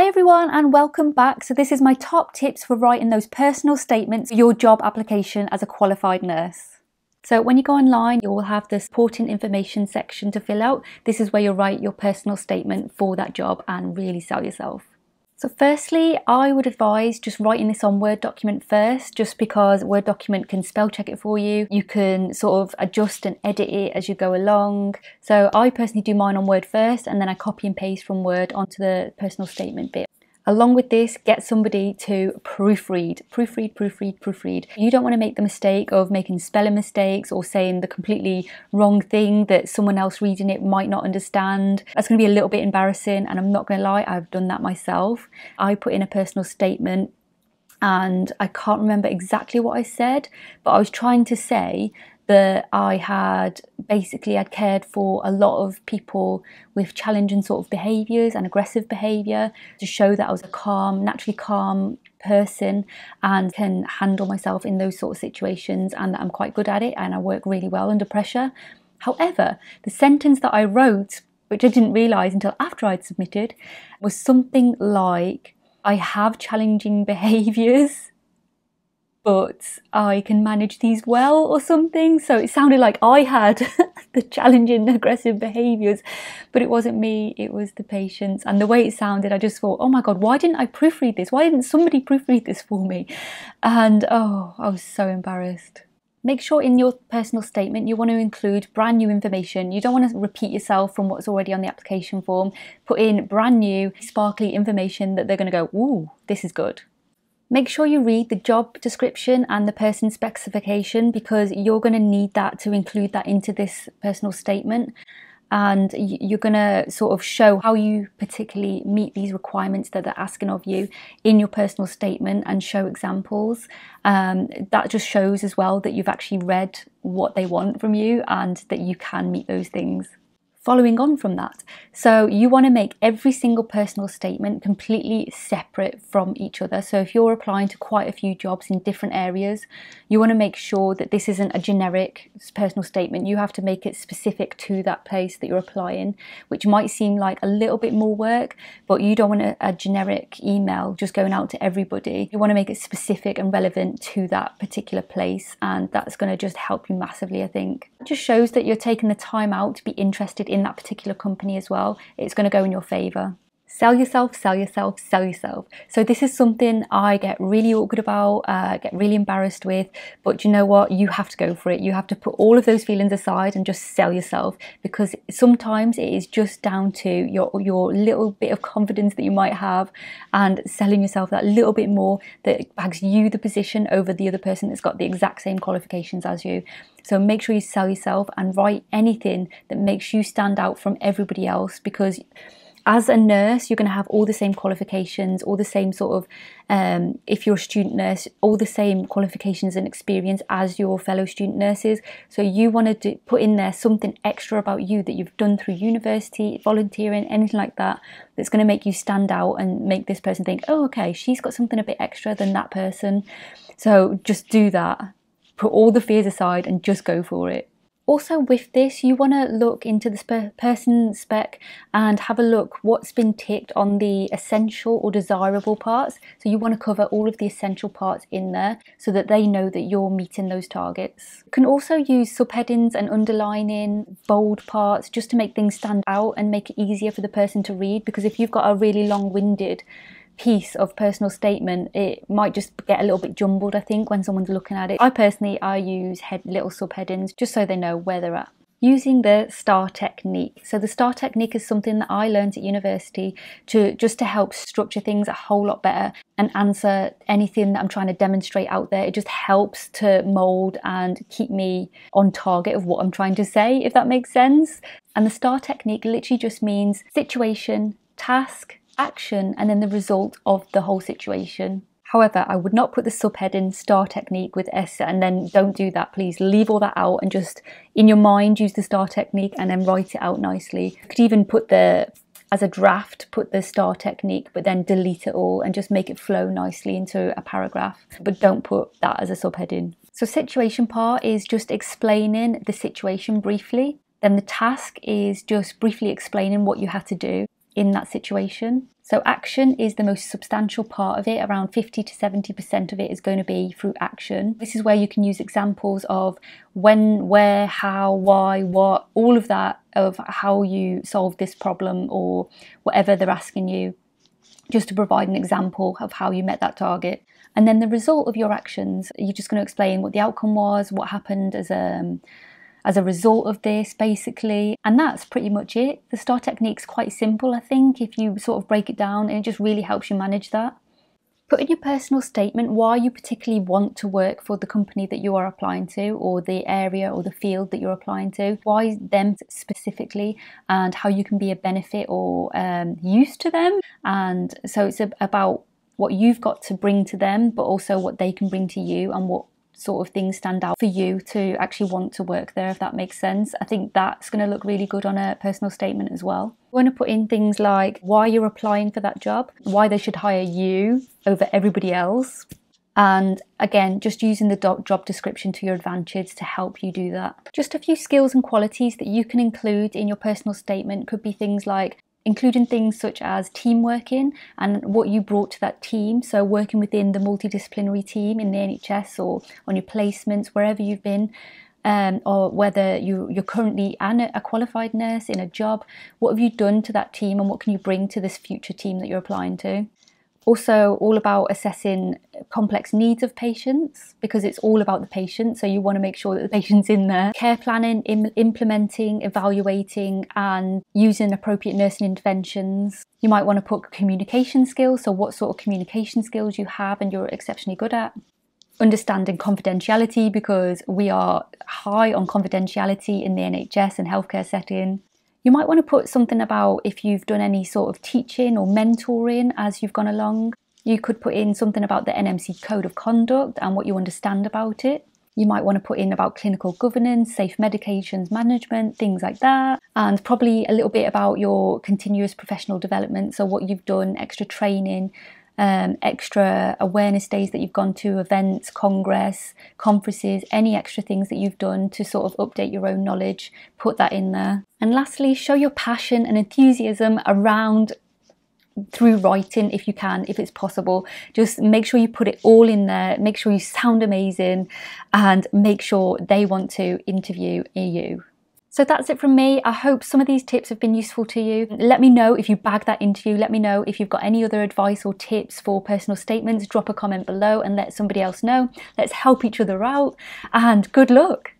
Hi everyone and welcome back. So this is my top tips for writing those personal statements for your job application as a qualified nurse. So when you go online, you will have the supporting information section to fill out. This is where you'll write your personal statement for that job and really sell yourself. So firstly, I would advise just writing this on Word document first, just because Word document can spell check it for you. You can sort of adjust and edit it as you go along. So I personally do mine on Word first, and then I copy and paste from Word onto the personal statement bit. Along with this, get somebody to proofread. You don't want to make the mistake of making spelling mistakes or saying the completely wrong thing that someone else reading it might not understand. That's going to be a little bit embarrassing, and I'm not going to lie, I've done that myself. I put in a personal statement and I can't remember exactly what I said, but I was trying to say that I'd cared for a lot of people with challenging sort of behaviours and aggressive behaviour, to show that I was a naturally calm person and can handle myself in those sort of situations, and that I'm quite good at it and I work really well under pressure. However, the sentence that I wrote, which I didn't realise until after I'd submitted, was something like, I have challenging behaviours, but I can manage these well, or something. So it sounded like I had the challenging aggressive behaviours, but it wasn't me, it was the patients. And the way it sounded, I just thought, oh my God, why didn't I proofread this? Why didn't somebody proofread this for me? And oh, I was so embarrassed. Make sure in your personal statement you want to include brand new information. You don't want to repeat yourself from what's already on the application form. Put in brand new, sparkly information that they're going to go, ooh, this is good. Make sure you read the job description and the person specification, because you're going to need that to include that into this personal statement, and you're going to sort of show how you particularly meet these requirements that they're asking of you in your personal statement, and show examples. That just shows as well that you've actually read what they want from you and that you can meet those things. Following on from that, so you want to make every single personal statement completely separate from each other. So if you're applying to quite a few jobs in different areas, you want to make sure that this isn't a generic personal statement. You have to make it specific to that place that you're applying, which might seem like a little bit more work, but you don't want a generic email just going out to everybody. You want to make it specific and relevant to that particular place, and that's going to just help you massively, I think. It just shows that you're taking the time out to be interested in that particular company as well. It's going to go in your favor. Sell yourself, sell yourself, sell yourself. So this is something I get really awkward about, get really embarrassed with, but you know what? You have to go for it. You have to put all of those feelings aside and just sell yourself, because sometimes it is just down to your little bit of confidence that you might have, and selling yourself that little bit more that bags you the position over the other person that's got the exact same qualifications as you. So make sure you sell yourself and write anything that makes you stand out from everybody else, because as a nurse, you're going to have all the same qualifications, all the same sort of, if you're a student nurse, all the same qualifications and experience as your fellow student nurses. So you want to put in there something extra about you that you've done through university, volunteering, anything like that, that's going to make you stand out and make this person think, oh, okay, she's got something a bit extra than that person. So just do that. Put all the fears aside and just go for it. Also with this, you want to look into the person spec and have a look what's been ticked on the essential or desirable parts. So you want to cover all of the essential parts in there so that they know that you're meeting those targets. You can also use subheadings and underlining, bold parts, just to make things stand out and make it easier for the person to read, because if you've got a really long-winded piece of personal statement, it might just get a little bit jumbled, I think, when someone's looking at it. I personally use little subheadings just so they know where they're at. Using the STAR technique. So the STAR technique is something that I learned at university to help structure things a whole lot better and answer anything that I'm trying to demonstrate out there. It just helps to mould and keep me on target of what I'm trying to say, if that makes sense. And the STAR technique literally just means situation, task, action, and then the result of the whole situation. However, I would not put the subheading STAR technique with S, and then don't do that, please. Leave all that out and just in your mind use the STAR technique and then write it out nicely. You could even put as a draft, put the STAR technique, but then delete it all and just make it flow nicely into a paragraph. But don't put that as a subheading. So situation part is just explaining the situation briefly. Then the task is just briefly explaining what you had to do. in that situation. So action is the most substantial part of it. Around 50 to 70% of it is going to be through action. This is where you can use examples of when, where, how, why, what, all of that, of how you solve this problem or whatever they're asking you, just to provide an example of how you met that target. And then the result of your actions, you're just going to explain what the outcome was, what happened as a result of this, basically. And that's pretty much it. The STAR technique's quite simple, I think, if you sort of break it down, and it just really helps you manage that. Put in your personal statement why you particularly want to work for the company that you are applying to, or the area or the field that you're applying to, why them specifically, and how you can be a benefit or use to them. And so it's about what you've got to bring to them, but also what they can bring to you, and what sort of things stand out for you to actually want to work there, if that makes sense. I think that's going to look really good on a personal statement as well. You want to put in things like why you're applying for that job, why they should hire you over everybody else, and again, just using the job description to your advantage to help you do that. Just a few skills and qualities that you can include in your personal statement could be things like including things such as team working and what you brought to that team. So working within the multidisciplinary team in the NHS, or on your placements, wherever you've been, or whether you're currently a qualified nurse in a job, what have you done to that team and what can you bring to this future team that you're applying to? Also, all about assessing complex needs of patients, because it's all about the patient, so you want to make sure that the patient's in there. Care planning, implementing, evaluating and using appropriate nursing interventions. You might want to put communication skills, so what sort of communication skills you have and you're exceptionally good at. Understanding confidentiality, because we are high on confidentiality in the NHS and healthcare setting. You might want to put something about if you've done any sort of teaching or mentoring as you've gone along. You could put in something about the NMC Code of Conduct and what you understand about it. You might want to put in about clinical governance, safe medications management, things like that. And probably a little bit about your continuous professional development, so what you've done, extra training, extra awareness days that you've gone to, events, congress, conferences, any extra things that you've done to sort of update your own knowledge, put that in there. And lastly, show your passion and enthusiasm around through writing if you can, if it's possible. Just make sure you put it all in there, make sure you sound amazing, and make sure they want to interview you. So that's it from me. I hope some of these tips have been useful to you. Let me know if you bagged that interview. Let me know if you've got any other advice or tips for personal statements. Drop a comment below and let somebody else know. Let's help each other out, and good luck.